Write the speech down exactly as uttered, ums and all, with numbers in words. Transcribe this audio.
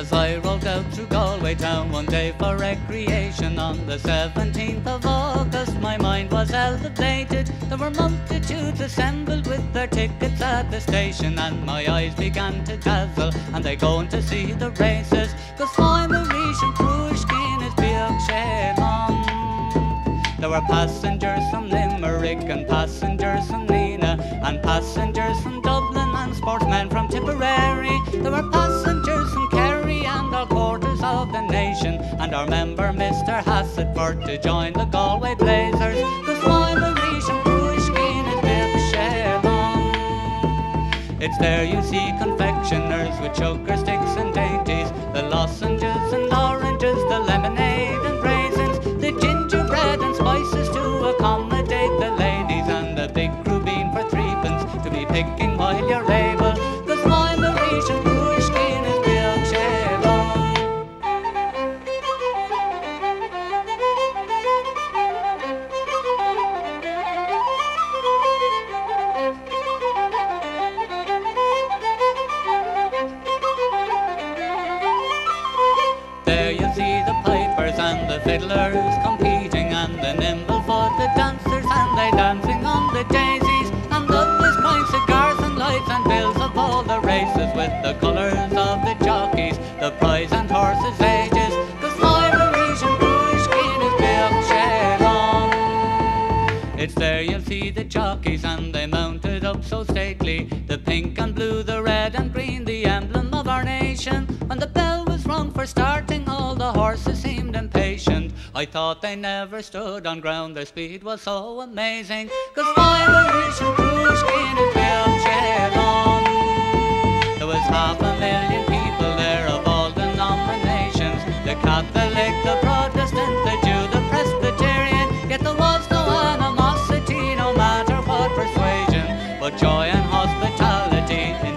As I rolled out through Galway Town one day for recreation on the seventeenth of August, my mind was elevated. There were multitudes assembled with their tickets at the station, and my eyes began to dazzle, and they going to see the races. Cos Maoirishn Pruiskin is Beag Shelan. There were passengers from Limerick and passengers from Nina and passengers from Dublin and sportsmen from Tipperary. There were passengers from Kerry and all quarters of the nation, and our member Mister Hassett for to join the Galway Blazers. Cos Maoirishn Pruiskin is Beag Shelan. It's there you see confectioners with sugar sticks and dainties, the lozenges and oranges, the lemonade and raisins, the gingerbread and spices to accommodate the ladies, and the big crew bean for threepence to be picking while you're able. Cos Maoirishn Pruiskin is Beag Shelan. And the fiddlers competing, and the nimble for the dancers, and they dancing on the daisies, and lovers crying cigars and lights and bills of all the races, with the colours of the jockeys, the prize and horses' ages. Cos Maoirishn Pruiskin is Beag Shelan. It's there you'll see the jockeys, and they mounted up so stately, the pink and blue, the red and green, the emblem of our nation. When the bell was rung for starting, all the horses seemed impatient. I thought they never stood on ground, their speed was so amazing. Cos Maoirishn Pruiskin is Beag Shelan. There was half a million people there of all denominations, the Catholic, the Protestant, the Jew, the Presbyterian. Yet there was no animosity, no matter what persuasion, but joy and hospitality.